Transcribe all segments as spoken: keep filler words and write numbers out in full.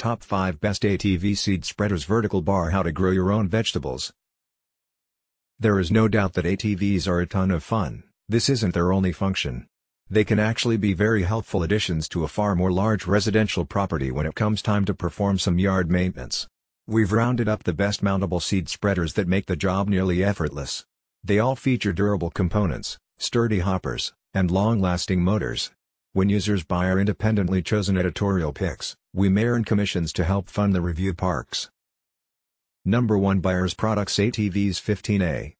Top five Best A T V Seed Spreaders Vertical Bar. How to grow your own vegetables. There is no doubt that A T Vs are a ton of fun. This isn't their only function. They can actually be very helpful additions to a farm or large residential property when it comes time to perform some yard maintenance. We've rounded up the best mountable seed spreaders that make the job nearly effortless. They all feature durable components, sturdy hoppers, and long-lasting motors. When users buy our independently chosen editorial picks, we may earn commissions to help fund the Review Parks. Number one, Buyers Products A T Vs fifteen A.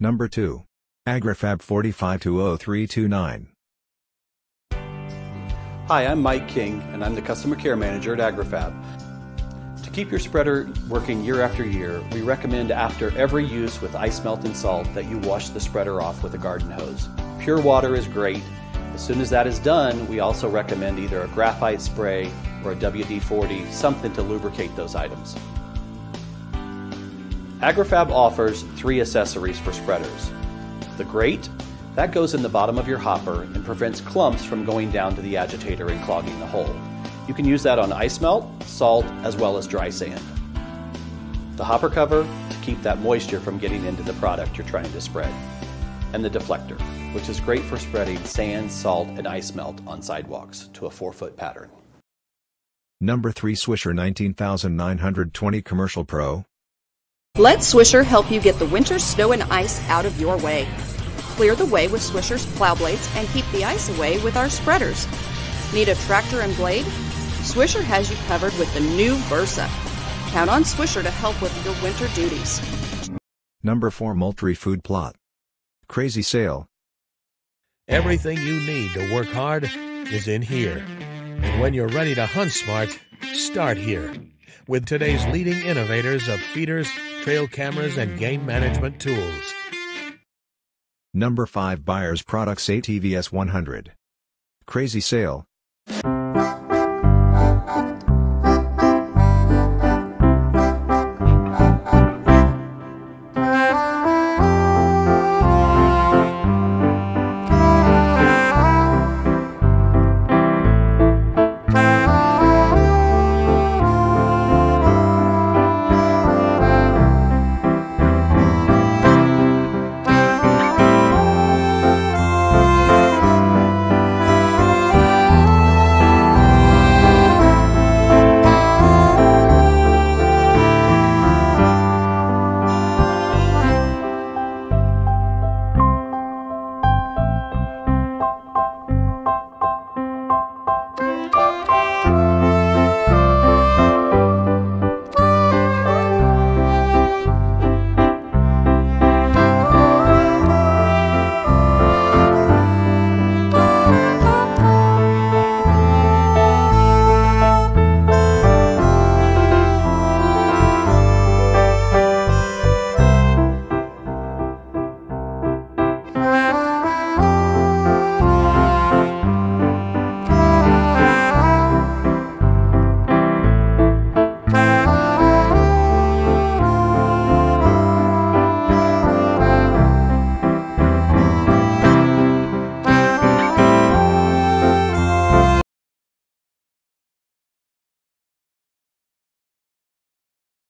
Number two. Agri-Fab four five two zero three two nine. Hi, I'm Mike King, and I'm the Customer Care Manager at Agri-Fab. To keep your spreader working year after year, we recommend after every use with ice melt and salt that you wash the spreader off with a garden hose. Pure water is great. As soon as that is done, we also recommend either a graphite spray or a W D forty, something to lubricate those items. Agri-Fab offers three accessories for spreaders. The grate, that goes in the bottom of your hopper and prevents clumps from going down to the agitator and clogging the hole. You can use that on ice melt, salt, as well as dry sand. The hopper cover, to keep that moisture from getting into the product you're trying to spread. And the deflector, which is great for spreading sand, salt, and ice melt on sidewalks to a four foot pattern. Number three, Swisher one nine nine two zero Commercial Pro. Let Swisher help you get the winter snow and ice out of your way. Clear the way with Swisher's plow blades and keep the ice away with our spreaders. Need a tractor and blade? Swisher has you covered with the new Versa. Count on Swisher to help with your winter duties. Number four, Moultrie Food Plot. Crazy sale. Everything you need to work hard is in here. And when you're ready to hunt smart, start here. With today's leading innovators of feeders, trail cameras, and game management tools. Number five, Buyers Products A T V S one hundred. Crazy sale.